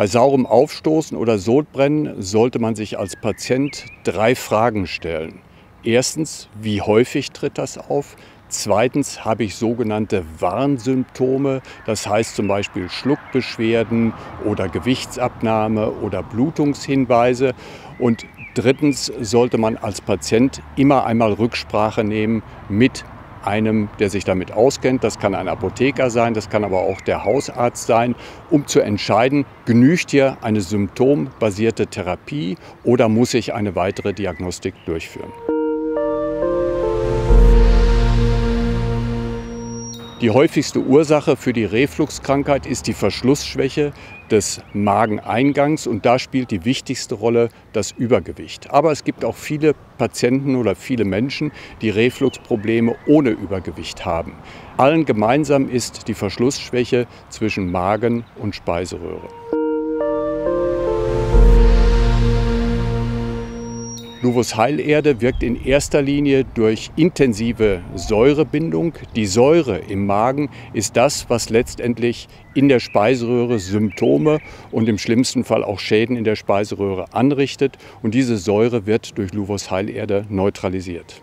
Bei saurem Aufstoßen oder Sodbrennen sollte man sich als Patient 3 Fragen stellen. Erstens, wie häufig tritt das auf? Zweitens, habe ich sogenannte Warnsymptome, das heißt zum Beispiel Schluckbeschwerden oder Gewichtsabnahme oder Blutungshinweise. Und drittens sollte man als Patient immer einmal Rücksprache nehmen mit einem, der sich damit auskennt. Das kann ein Apotheker sein, das kann aber auch der Hausarzt sein, um zu entscheiden, genügt hier eine symptombasierte Therapie oder muss ich eine weitere Diagnostik durchführen. Die häufigste Ursache für die Refluxkrankheit ist die Verschlussschwäche des Mageneingangs und da spielt die wichtigste Rolle das Übergewicht. Aber es gibt auch viele Patienten oder viele Menschen, die Refluxprobleme ohne Übergewicht haben. Allen gemeinsam ist die Verschlussschwäche zwischen Magen und Speiseröhre. Luvos Heilerde wirkt in erster Linie durch intensive Säurebindung. Die Säure im Magen ist das, was letztendlich in der Speiseröhre Symptome und im schlimmsten Fall auch Schäden in der Speiseröhre anrichtet. Und diese Säure wird durch Luvos Heilerde neutralisiert.